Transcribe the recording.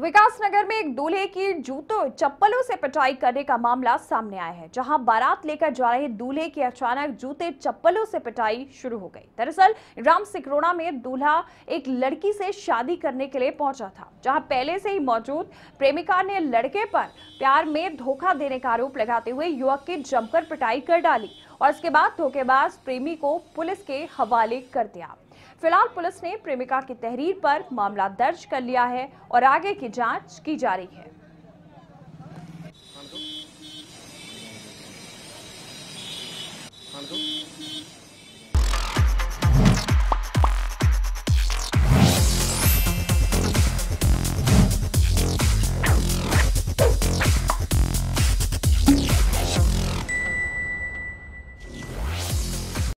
विकासनगर में एक दूल्हे की जूतों चप्पलों से पिटाई करने का मामला सामने आया है, जहां बारात लेकर जा रहे दूल्हे की अचानक जूते चप्पलों से पिटाई शुरू हो गई। दरअसल राम सिकरोना में दूल्हा एक लड़की से शादी करने के लिए पहुंचा था, जहां पहले से ही मौजूद प्रेमिका ने लड़के पर प्यार में धोखा देने का आरोप लगाते हुए युवक की जमकर पिटाई कर डाली और इसके बाद धोखेबाज प्रेमी को पुलिस के हवाले कर दिया। फिलहाल पुलिस ने प्रेमिका की तहरीर पर मामला दर्ज कर लिया है और आगे की जांच की जा रही है।